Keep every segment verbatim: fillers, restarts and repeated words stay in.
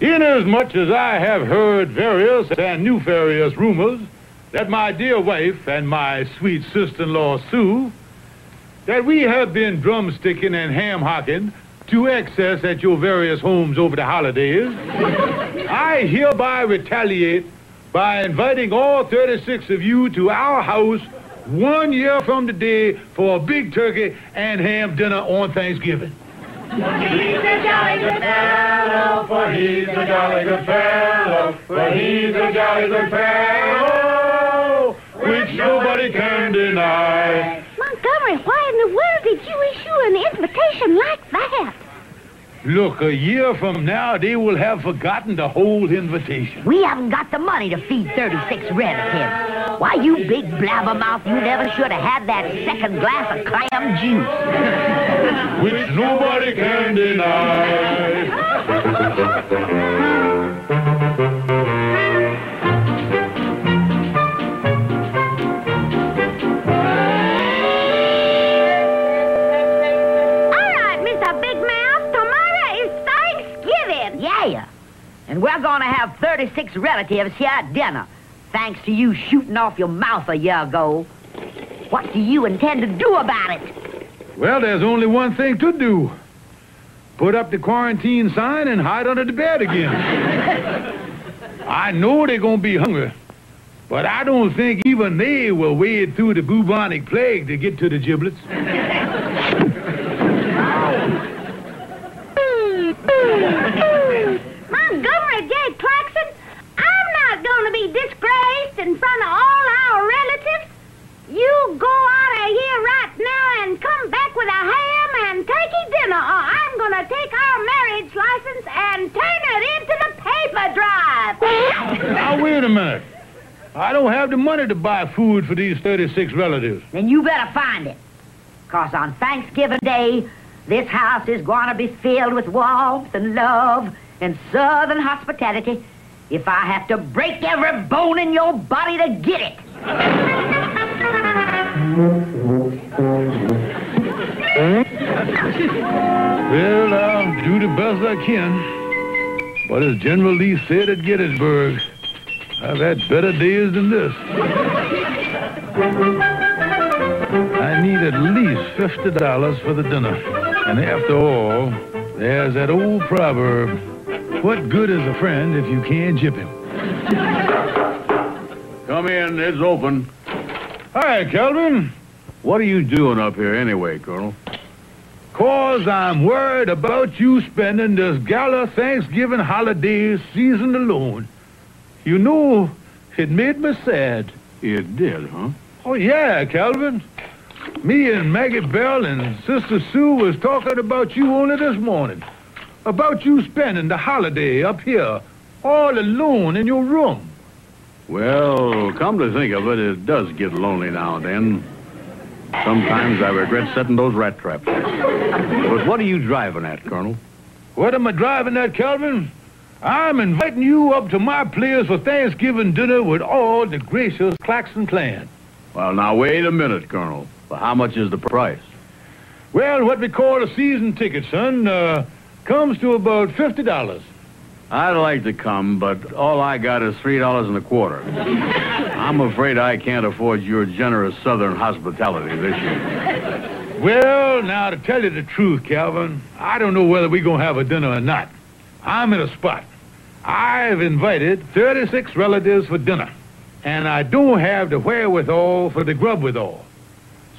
Inasmuch as I have heard various and nefarious rumors that my dear wife and my sweet sister-in-law Sue, that we have been drumsticking and ham-hocking to excess at your various homes over the holidays, I hereby retaliate by inviting all thirty-six of you to our house one year from today for a big turkey and ham dinner on Thanksgiving. He's a jolly good fellow, for he's a jolly good fellow, for he's a jolly good fellow, which nobody can deny. Montgomery, why in the world did you issue an invitation like that? Look, a year from now, they will have forgotten the whole invitation. We haven't got the money to feed thirty-six relatives. Why, you big blabbermouth, you never should have had that second glass of clam juice. Which nobody can deny. All right, Mister Big Mouth, tomorrow is Thanksgiving. Yeah, and we're going to have thirty-six relatives here at dinner, thanks to you shooting off your mouth a year ago. What do you intend to do about it? Well, there's only one thing to do. Put up the quarantine sign and hide under the bed again. I know they're going to be hungry, but I don't think even they will wade through the bubonic plague to get to the giblets. Montgomery J. Claxton, I'm not going to be disgraced in front of all our relatives. You go out of here right now and come back with a ham and turkey dinner, or I'm going to take our marriage license and turn it into the paper drive. Now, wait a minute. I don't have the money to buy food for these thirty-six relatives. Then you better find it, because on Thanksgiving Day, this house is going to be filled with warmth and love and Southern hospitality if I have to break every bone in your body to get it. Well, I'll do the best I can. But as General Lee said at Gettysburg, I've had better days than this. I need at least fifty dollars for the dinner. And after all, there's that old proverb, what good is a friend if you can't jip him? Come in, it's open. Hi, Calvin. What are you doing up here anyway, Colonel? Cause I'm worried about you spending this gala Thanksgiving holiday season alone. You know, it made me sad. It did, huh? Oh, yeah, Calvin. Me and Maggie Bell and Sister Sue was talking about you only this morning. About you spending the holiday up here, all alone in your room. Well, come to think of it, it does get lonely now and then. Sometimes I regret setting those rat traps. But what are you driving at, Colonel? What am I driving at, Calvin? I'm inviting you up to my place for Thanksgiving dinner with all the gracious Claxton clan. Well, now, wait a minute, Colonel. But how much is the price? Well, what we call a season ticket, son, uh, comes to about fifty dollars. I'd like to come, but all I got is three dollars and a quarter. I'm afraid I can't afford your generous Southern hospitality this year. Well, now, to tell you the truth, Calvin, I don't know whether we're going to have a dinner or not. I'm in a spot. I've invited thirty-six relatives for dinner, and I don't have the wherewithal for the grub withal.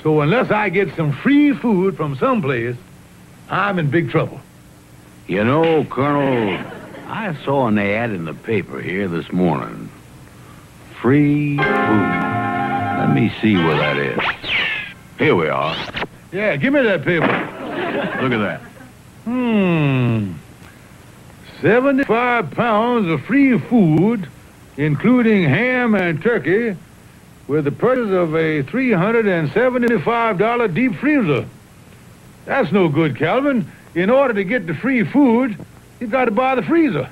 So unless I get some free food from someplace, I'm in big trouble. You know, Colonel, I saw an ad in the paper here this morning. Free food. Let me see what that is. Here we are. Yeah, give me that paper. Look at that. Hmm. seventy-five pounds of free food, including ham and turkey, with the purchase of a three hundred seventy-five dollar deep freezer. That's no good, Calvin. In order to get the free food, you've got to buy the freezer.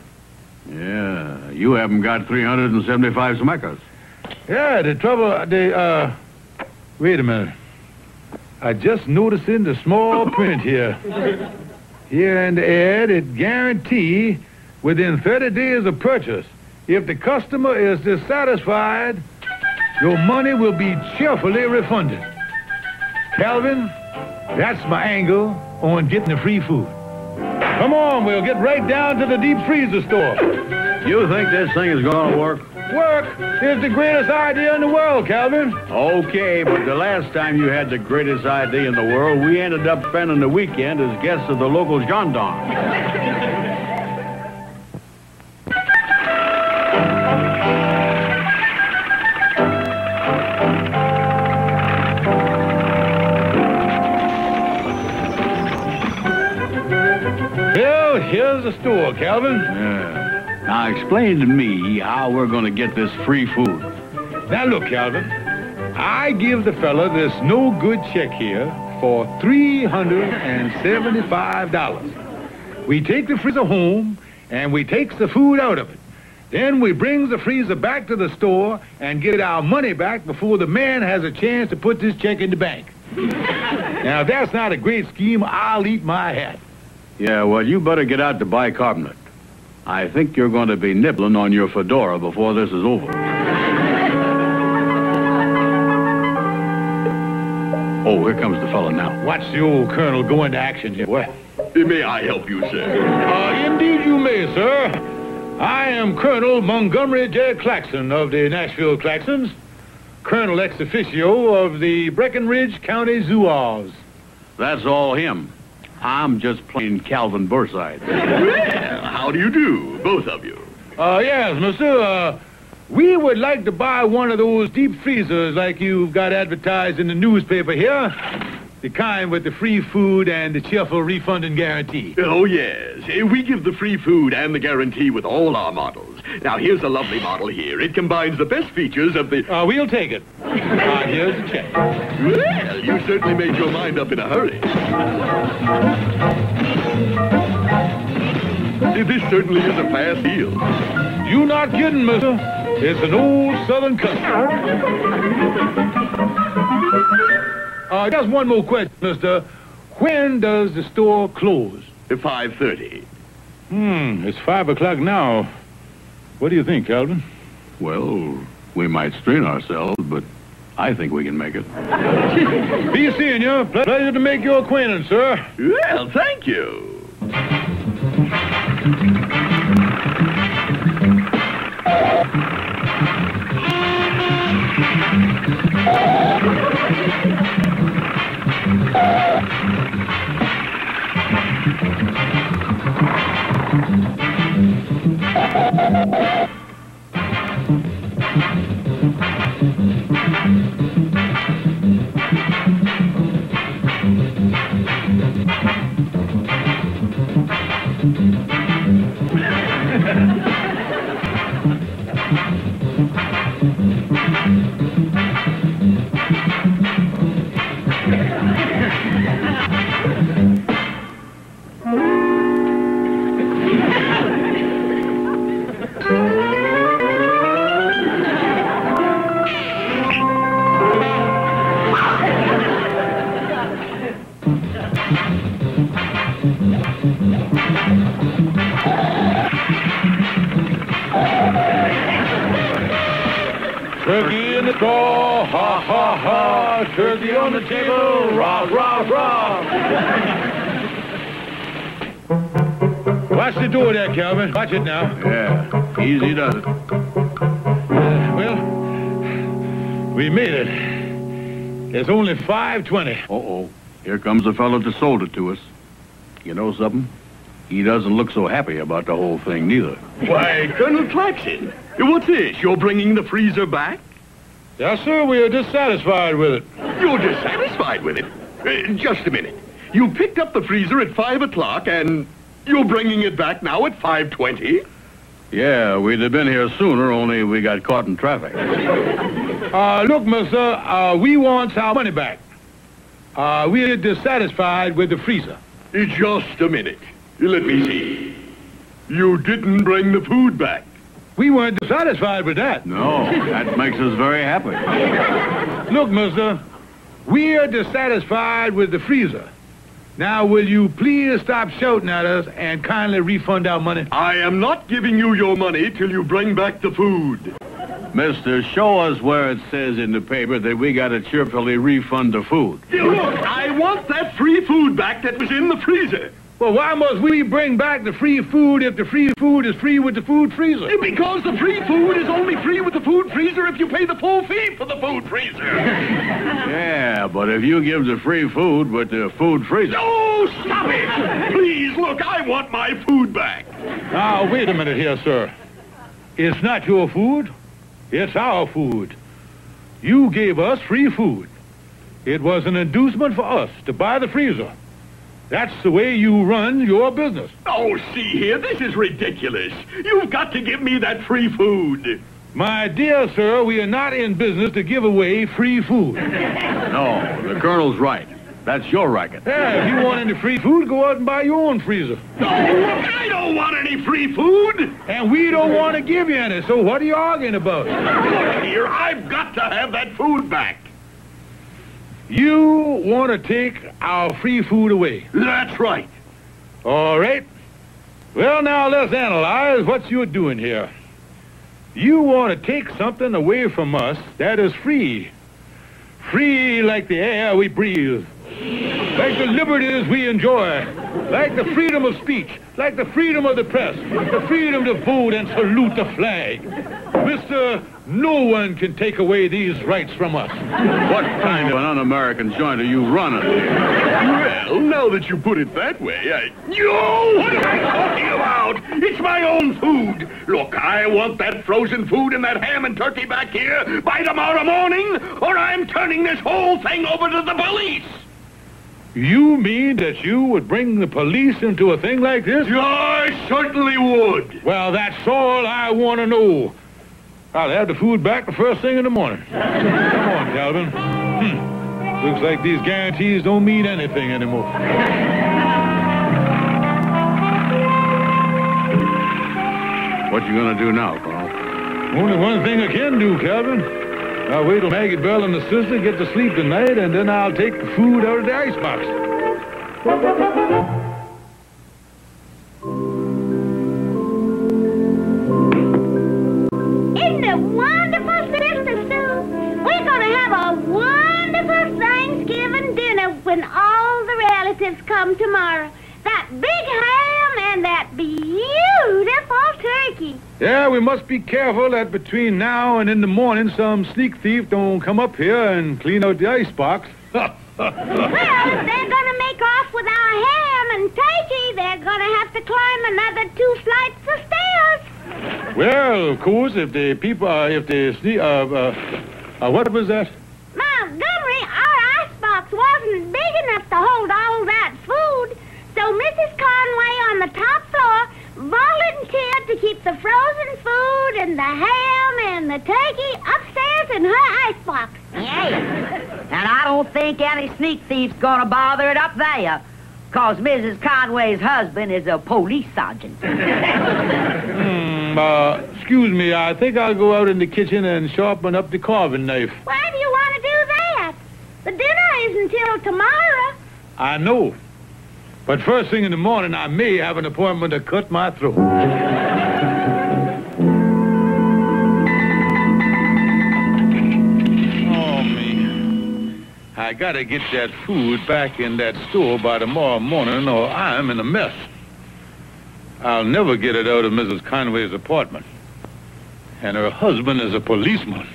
Yeah, you haven't got three hundred seventy-five smackers. Yeah, the trouble, they, uh... Wait a minute. I just noticed in the small print here. Here in the ad, it guarantees within thirty days of purchase, if the customer is dissatisfied, your money will be cheerfully refunded. Calvin, that's my angle on getting the free food. Come on, we'll get right down to the deep freezer store. You think this thing is going to work? Work is the greatest idea in the world, Calvin. Okay, but the last time you had the greatest idea in the world, we ended up spending the weekend as guests of the local gendarme. Well, here's the store, Calvin. Yeah. Now, explain to me how we're going to get this free food. Now, look, Calvin. I give the fella this no-good check here for three hundred seventy-five dollars. We take the freezer home, and we take the food out of it. Then we bring the freezer back to the store and get our money back before the man has a chance to put this check in the bank. Now, if that's not a great scheme, I'll eat my hat. Yeah, well, you better get out the bicarbonate. I think you're going to be nibbling on your fedora before this is over. Oh, here comes the fellow now. Watch the old colonel go into action here. What? May I help you, sir? Uh, indeed you may, sir. I am Colonel Montgomery J. Claxton of the Nashville Claxons, Colonel ex officio of the Breckenridge County Zouaves. That's all him. I'm just plain Calvin Burnside. Well, how do you do, both of you? Uh, yes, monsieur. Uh, we would like to buy one of those deep freezers like you've got advertised in the newspaper here. The kind with the free food and the cheerful refund and guarantee. Oh, yes. We give the free food and the guarantee with all our models. Now, here's a lovely model here. It combines the best features of the... Uh, we'll take it. Uh, here's the check. Well, you certainly made your mind up in a hurry. This certainly is a fast deal. You're not kidding, mister. It's an old Southern custom. Uh, just one more question, mister. When does the store close? At five thirty. Hmm, it's five o'clock now. What do you think, Calvin? Well, we might strain ourselves, but I think we can make it. Be seeing you. Ple- pleasure to make your acquaintance, sir. Well, thank you. Calvin, watch it now. Yeah, easy does it. Well, we made it. There's only five twenty. Uh-oh. Here comes the fellow that sold it to us. You know something? He doesn't look so happy about the whole thing, neither. Why, Colonel Claxton, what's this? You're bringing the freezer back? Yes, sir, we are dissatisfied with it. You're dissatisfied with it? Uh, just a minute. You picked up the freezer at five o'clock, and you're bringing it back now at five twenty? Yeah, we'd have been here sooner, only we got caught in traffic. uh, look, mister, uh, we want our money back. Uh, we're dissatisfied with the freezer. Just a minute. Let me see. You didn't bring the food back. We weren't dissatisfied with that. No, that makes us very happy. Look, mister, we're dissatisfied with the freezer. Now, will you please stop shouting at us and kindly refund our money? I am not giving you your money till you bring back the food. Mister, show us where it says in the paper that we got to cheerfully refund the food. Look, I want that free food back that was in the freezer. Well, why must we bring back the free food if the free food is free with the food freezer? Because the free food is only free with the food freezer if you pay the full fee for the food freezer. Yeah, but if you give the free food with the food freezer... No, stop it! Please, look, I want my food back. Now, wait a minute here, sir. It's not your food. It's our food. You gave us free food. It was an inducement for us to buy the freezer. That's the way you run your business. Oh, see here, this is ridiculous. You've got to give me that free food. My dear sir, we are not in business to give away free food. No, the Colonel's right. That's your racket. Yeah, if you want any free food, go out and buy your own freezer. No, look, I don't want any free food. And we don't want to give you any, so what are you arguing about? Look here, I've got to have that food back. You want to take our free food away. That's right. All right. Well, now let's analyze what you're doing here. You want to take something away from us that is free. Free like the air we breathe. Like the liberties we enjoy. Like the freedom of speech. Like the freedom of the press. The freedom to vote and salute the flag. Mister, no one can take away these rights from us. What kind of an un-American joint are you running here? Well, now that you put it that way, I... Yo! What am I talking about? It's my own food. Look, I want that frozen food and that ham and turkey back here by tomorrow morning, or I'm turning this whole thing over to the police. You mean that you would bring the police into a thing like this? I certainly would. Well, that's all I want to know. I'll have the food back the first thing in the morning. Come on, Calvin. Hmm. Looks like these guarantees don't mean anything anymore. What you gonna do now, Carl? Only one thing I can do, Calvin. I'll wait till Maggie Bell and the sister get to sleep tonight, and then I'll take the food out of the icebox. When all the relatives come tomorrow. That big ham and that beautiful turkey. Yeah, we must be careful that between now and in the morning some sneak thief don't come up here and clean out the icebox. Well, if they're gonna make off with our ham and turkey, they're gonna have to climb another two flights of stairs. Well, of course, if the people, uh, if the sneak, uh, uh, uh, what was that? Montgomery, our icebox wasn't big enough to hold all that food, so Missus Conway on the top floor volunteered to keep the frozen food and the ham and the turkey upstairs in her icebox. Yay! And I don't think any sneak thief's gonna bother it up there, cause Missus Conway's husband is a police sergeant. mm, uh, excuse me, I think I'll go out in the kitchen and sharpen up the carving knife. Why do you want to do that? The dinner isn't till tomorrow. I know. But first thing in the morning, I may have an appointment to cut my throat. Oh, man. I gotta get that food back in that store by tomorrow morning, or I'm in a mess. I'll never get it out of Missus Conway's apartment. And her husband is a policeman.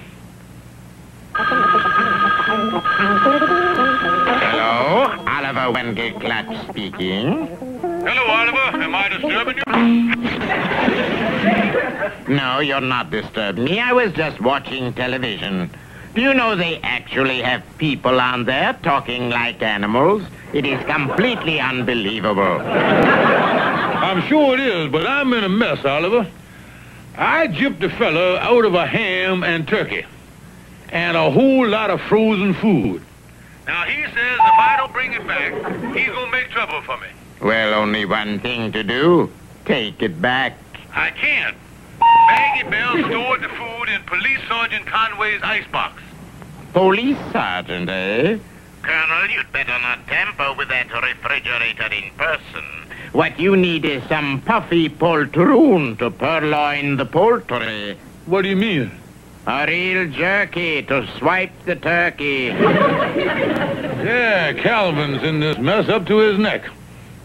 Hello, Oliver Wendell Clutch speaking. Hello, Oliver. Am I disturbing you? No, you're not disturbing me. I was just watching television. Do you know they actually have people on there talking like animals? It is completely unbelievable. I'm sure it is, but I'm in a mess, Oliver. I gypped a fella out of a ham and turkey and a whole lot of frozen food. Now, he says if I don't bring it back, he's going to make trouble for me. Well, only one thing to do. Take it back. I can't. Maggie Bell stored the food in Police Sergeant Conway's icebox. Police Sergeant, eh? Colonel, you'd better not tamper with that refrigerator in person. What you need is some puffy poltroon to purloin the poultry. What do you mean? A real jerky to swipe the turkey. Yeah, Calvin's in this mess up to his neck.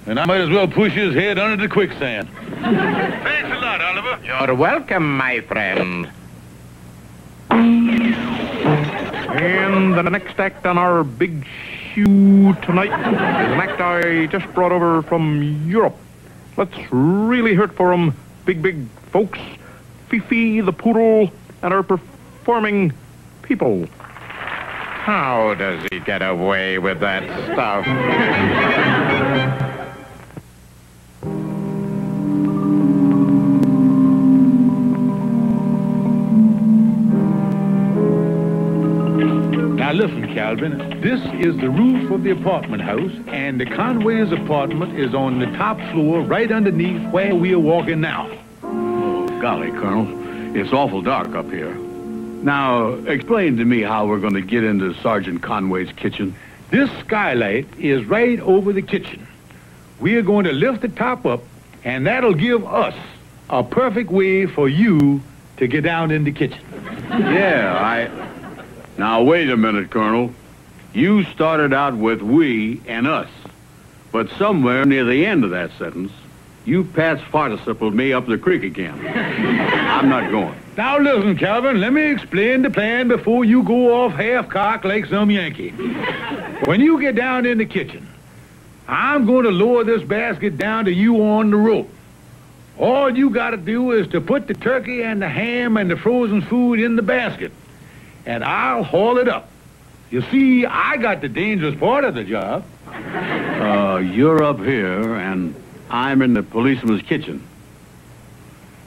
And I might as well push his head under the quicksand. Thanks a lot, Oliver. You're welcome, my friend. And the next act on our big show tonight is an act I just brought over from Europe. Let's really hurt for 'em, big, big folks. Fifi the Poodle and our performing people. How does he get away with that stuff? Now listen, Calvin, this is the roof of the apartment house, and the Conway's apartment is on the top floor right underneath where we are walking now. Oh, golly, Colonel, it's awful dark up here. Now, explain to me how we're going to get into Sergeant Conway's kitchen. This skylight is right over the kitchen. We are going to lift the top up, and that'll give us a perfect way for you to get down in the kitchen. Yeah, I... Now, wait a minute, Colonel. You started out with we and us. But somewhere near the end of that sentence, you past-participled me up the creek again. I'm not going. Now, listen, Calvin, let me explain the plan before you go off half-cocked like some Yankee. When you get down in the kitchen, I'm going to lower this basket down to you on the rope. All you got to do is to put the turkey and the ham and the frozen food in the basket. And I'll haul it up. You see, I got the dangerous part of the job. Uh, you're up here, and I'm in the policeman's kitchen.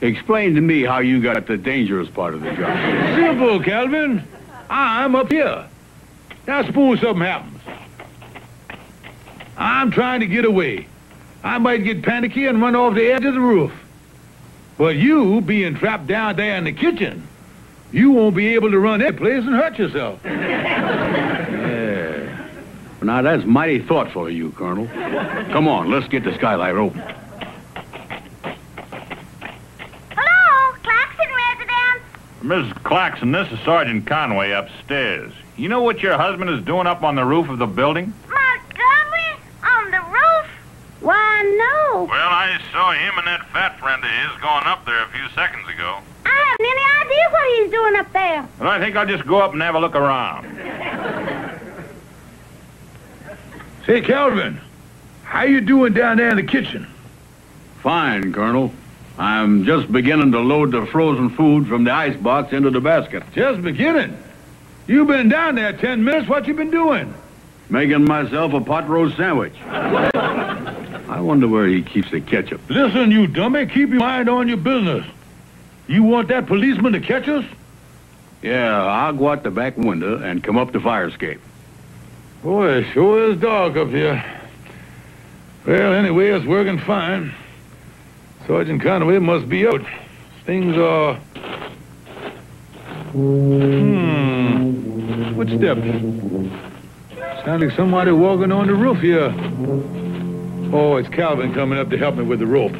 Explain to me how you got the dangerous part of the job. Simple, Calvin. I'm up here. Now, suppose something happens. I'm trying to get away. I might get panicky and run off the edge of the roof. But you, being trapped down there in the kitchen... You won't be able to run that place and hurt yourself. Yeah. Now, that's mighty thoughtful of you, Colonel. Come on, let's get the skylight open. Hello, Claxton residence. Missus Claxton, this is Sergeant Conway upstairs. You know what your husband is doing up on the roof of the building? Montgomery? On the roof? Why, no. Well, I saw him and that fat friend of his going up there a few seconds ago. I haven't any idea what he's doing up there. Well, I think I'll just go up and have a look around. Say, Calvin, how you doing down there in the kitchen? Fine, Colonel. I'm just beginning to load the frozen food from the icebox into the basket. Just beginning? You've been down there ten minutes. What you been doing? Making myself a pot roast sandwich. I wonder where he keeps the ketchup. Listen, you dummy, keep your mind on your business. You want that policeman to catch us? Yeah, I'll go out the back window and come up the fire escape. Boy, it sure is dark up here. Well, anyway, it's working fine. Sergeant Conway must be out. Things are... Hmm. Footsteps. Sounds like somebody walking on the roof here. Oh, it's Calvin coming up to help me with the rope.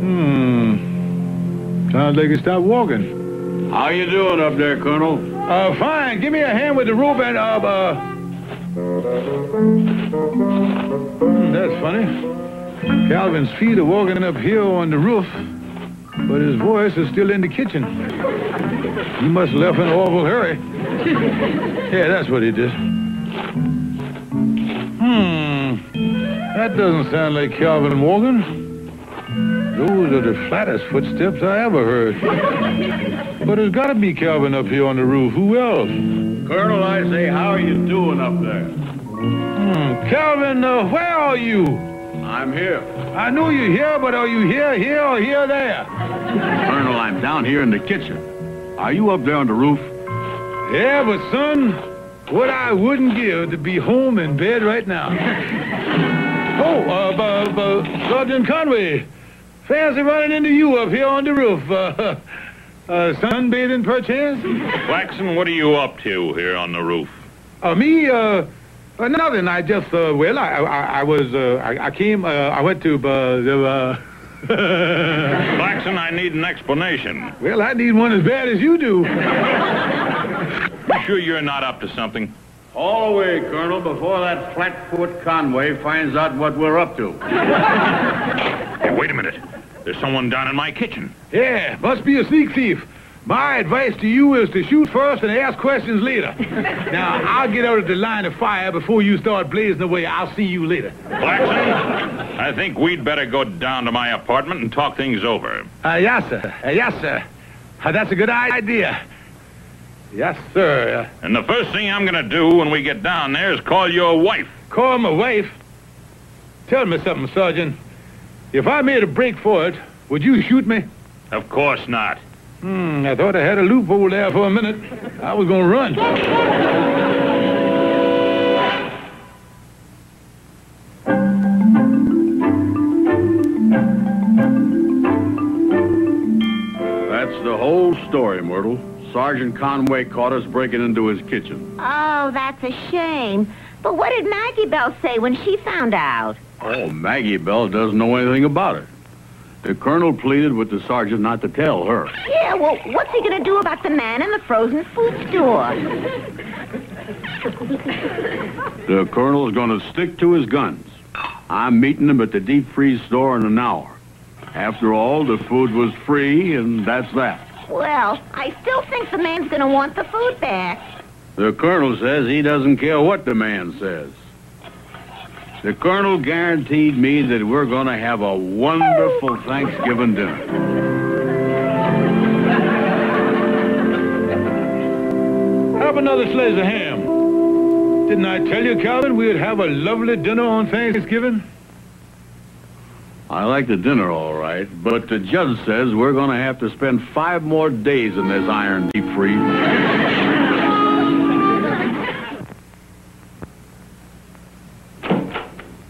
Hmm. Sounds like he stopped walking. How you doing up there, Colonel? Uh, fine. Give me a hand with the rope and, uh, uh... Hmm, that's funny. Calvin's feet are walking up here on the roof. But his voice is still in the kitchen. He must have left in an awful hurry. Yeah, that's what he did. Hmm. That doesn't sound like Calvin Morgan. Those are the flattest footsteps I ever heard. But there's got to be Calvin up here on the roof. Who else? Colonel, I say, how are you doing up there? Hmm. Calvin, uh, where are you? I'm here. I know you're here, but are you here, here, or here, there? Colonel, I'm down here in the kitchen. Are you up there on the roof? Yeah, but son, what I wouldn't give to be home in bed right now. oh, uh, but, but Sergeant Conway. Fancy running into you up here on the roof. Uh, uh, sunbathing, perchance? Claxton, what are you up to here on the roof? Uh, me? Uh, uh, nothing. I just, uh, well, I, I, I was, uh, I, I came, uh, I went to, uh, the, uh... Claxton, I need an explanation. Well, I need one as bad as you do. You sure you're not up to something? All the way, Colonel, before that flatfoot Conway finds out what we're up to. Hey, wait a minute. There's someone down in my kitchen. Yeah, must be a sneak thief. My advice to you is to shoot first and ask questions later. Now, I'll get out of the line of fire before you start blazing away. I'll see you later. Claxton, I think we'd better go down to my apartment and talk things over. Uh, yes, sir. Uh, yes, sir. Uh, that's a good idea. Yes, sir. Uh, and the first thing I'm going to do when we get down there is call your wife. Call my wife? Tell me something, Sergeant. If I made a break for it, would you shoot me? Of course not. Hmm, I thought I had a loophole there for a minute. I was gonna run. That's the whole story, Myrtle. Sergeant Conway caught us breaking into his kitchen. Oh, that's a shame. But what did Maggie Bell say when she found out? Oh, Maggie Bell doesn't know anything about it. The colonel pleaded with the sergeant not to tell her. Yeah, well, what's he going to do about the man in the frozen food store? The colonel's going to stick to his guns. I'm meeting him at the deep freeze store in an hour. After all, the food was free, and that's that. Well, I still think the man's going to want the food back. The colonel says he doesn't care what the man says. The colonel guaranteed me that we're going to have a wonderful Thanksgiving dinner. Have another slice of ham. Didn't I tell you, Calvin, we'd have a lovely dinner on Thanksgiving? I like the dinner all right, but the judge says we're going to have to spend five more days in this iron deep freeze.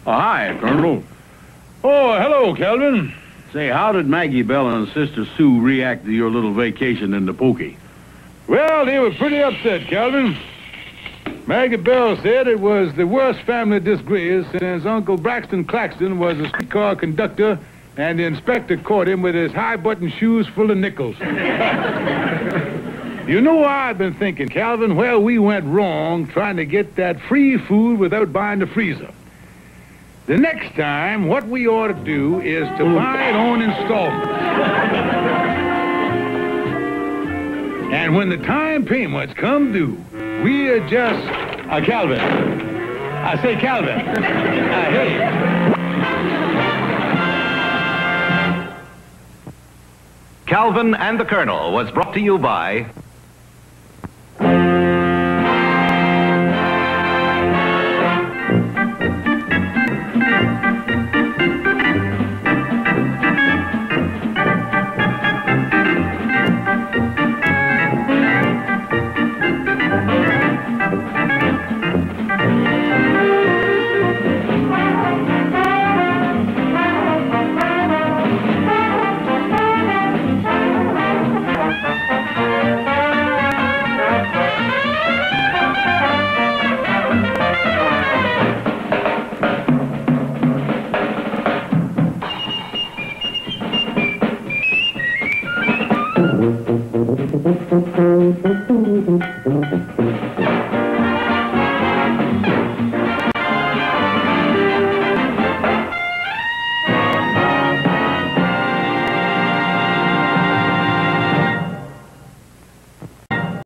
Oh, hi, Colonel. Oh, hello, Calvin. Say, how did Maggie Bell and Sister Sue react to your little vacation in the Pookie? Well, they were pretty upset, Calvin. Maggie Bell said it was the worst family disgrace since Uncle Braxton Claxton was a streetcar conductor and the inspector caught him with his high-button shoes full of nickels. You know, I've been thinking, Calvin, where we went wrong trying to get that free food without buying the freezer. The next time, what we ought to do is to buy it on installments. And when the time payments come due, we are just... Uh, Calvin. I say Calvin. I hear you. Calvin and the Colonel was brought to you by...